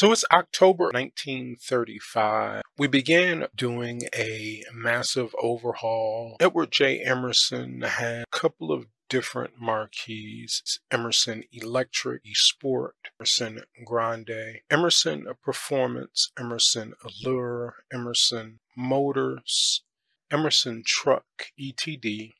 So it's October 1935. We began doing a massive overhaul. Edward J. Emerson had a couple of different marquees: Emerson Electric, Esport, Emerson Grande, Emerson Performance, Emerson Allure, Emerson Motors, Emerson Truck, ETD,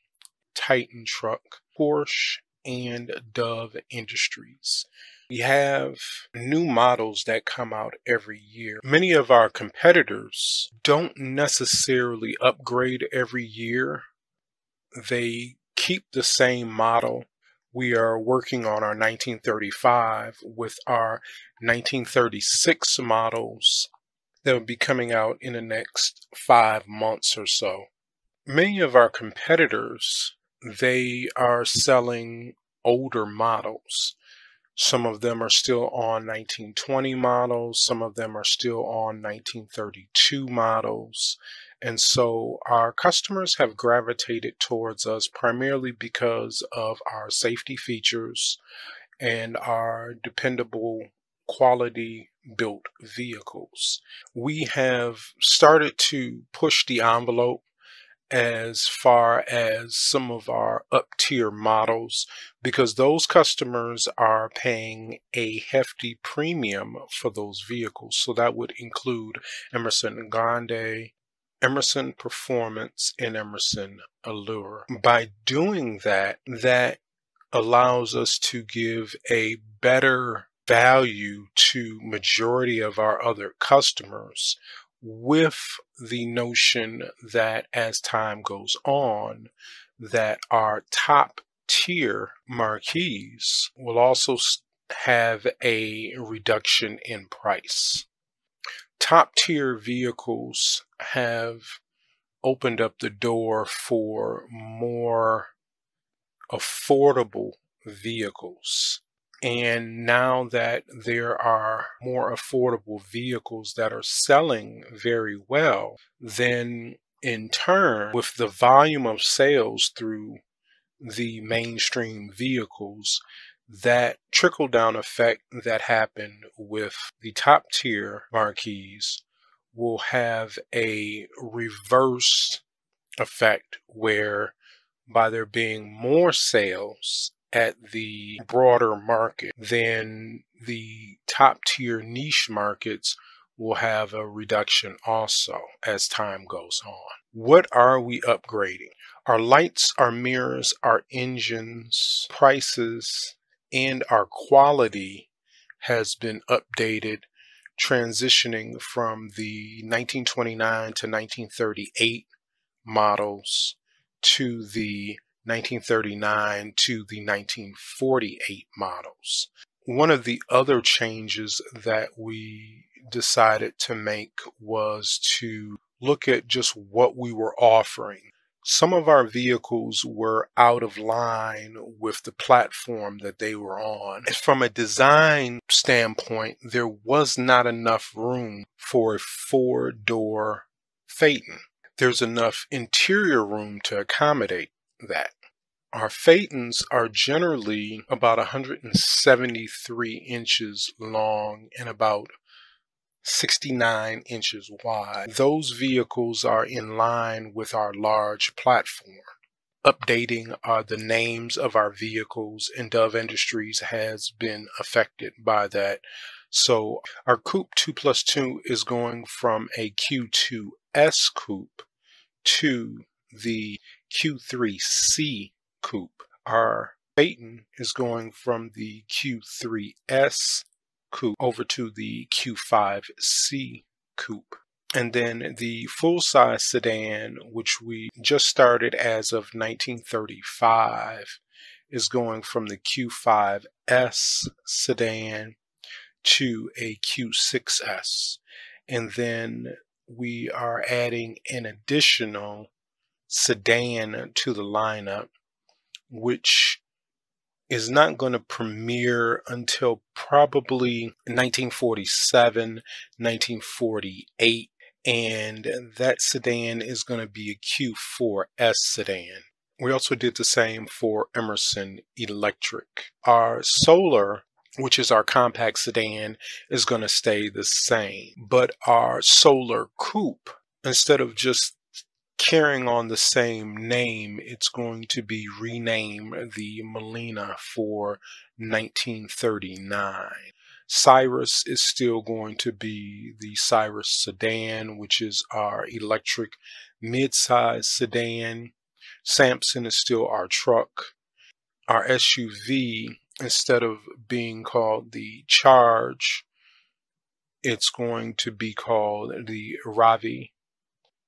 Titan Truck, Porsche, and Dove Industries. We have new models that come out every year. Many of our competitors don't necessarily upgrade every year. They keep the same model. We are working on our 1935 with our 1936 models that will be coming out in the next 5 months or so. Many of our competitors, they are selling older models. Some of them are still on 1920 models, some of them are still on 1932 models. And so our customers have gravitated towards us primarily because of our safety features and our dependable quality built vehicles. We have started to push the envelope as far as some of our up-tier models, because those customers are paying a hefty premium for those vehicles. So that would include Emerson Grande, Emerson Performance, and Emerson Allure. By doing that, that allows us to give a better value to majority of our other customers, with the notion that as time goes on, that our top tier marquees will also have a reduction in price. Top tier vehicles have opened up the door for more affordable vehicles. And now that there are more affordable vehicles that are selling very well, then in turn, with the volume of sales through the mainstream vehicles, that trickle-down effect that happened with the top-tier marquees will have a reverse effect, where by there being more sales at the broader market, then the top tier niche markets will have a reduction also as time goes on. What are we upgrading? Our lights, our mirrors, our engines, prices, and our quality has been updated, transitioning from the 1929 to 1938 models to the 1939 to the 1948 models. One of the other changes that we decided to make was to look at just what we were offering. Some of our vehicles were out of line with the platform that they were on. From a design standpoint, there was not enough room for a four-door Phaeton. There's enough interior room to accommodate that. Our Phaetons are generally about 173 inches long and about 69 inches wide. Those vehicles are in line with our large platform. Updating the names of our vehicles, and Dove Industries has been affected by that. So our Coupe 2+2 is going from a Q2S Coupe to the Q3C Coupe. Our Phaeton is going from the Q3S Coupe over to the Q5C Coupe. And then the full-size sedan, which we just started as of 1935, is going from the Q5S Sedan to a Q6S. And then we are adding an additional sedan to the lineup, which is not going to premiere until probably 1947, 1948, and that sedan is going to be a Q4S sedan. We also did the same for Emerson Electric. Our solar which is our compact sedan, is going to stay the same. But our Solar Coupe, instead of just carrying on the same name, it's going to be renamed the Molina for 1939. Cyrus is still going to be the Cyrus Sedan, which is our electric midsize sedan. Samson is still our truck. Our SUV, instead of being called the Charge, it's going to be called the Ravi.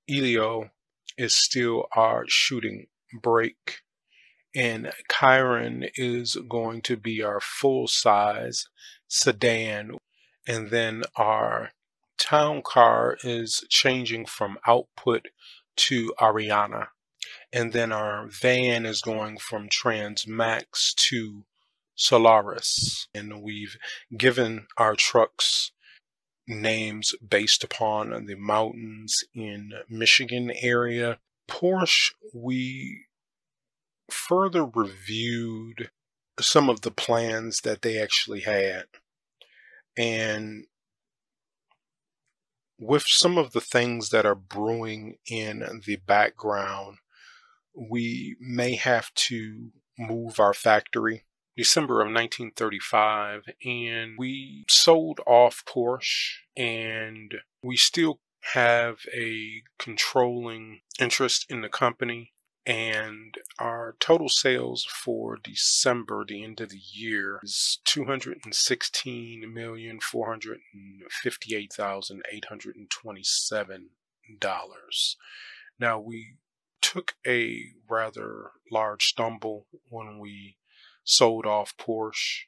Elio is still our shooting brake. And Chiron is going to be our full-size sedan. And then our town car is changing from Output to Ariana. And then our van is going from Transmax to Solaris. And we've given our trucks names based upon the mountains in Michigan area. Porsche, we further reviewed some of the plans that they actually had, and with some of the things that are brewing in the background, we may have to move our factory. December of 1935, and we sold off Porsche, and we still have a controlling interest in the company. And our total sales for December, the end of the year, is $216,458,827. Now, we took a rather large stumble when we sold off Porsche.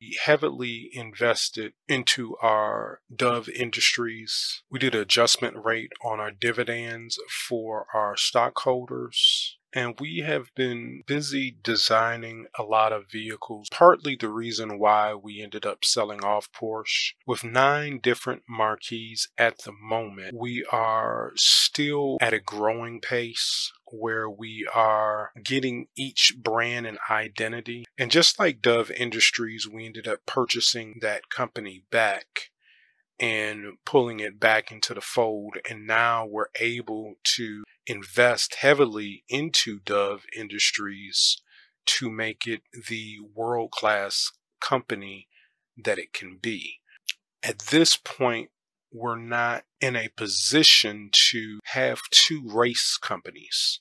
We heavily invested into our Dove Industries. We did an adjustment rate on our dividends for our stockholders. And we have been busy designing a lot of vehicles, partly the reason why we ended up selling off Porsche. With 9 different marques at the moment, we are still at a growing pace where we are getting each brand an identity. And just like Dove Industries, we ended up purchasing that company back and pulling it back into the fold. And now we're able to invest heavily into Dove Industries to make it the world-class company that it can be. At this point, we're not in a position to have 2 race companies.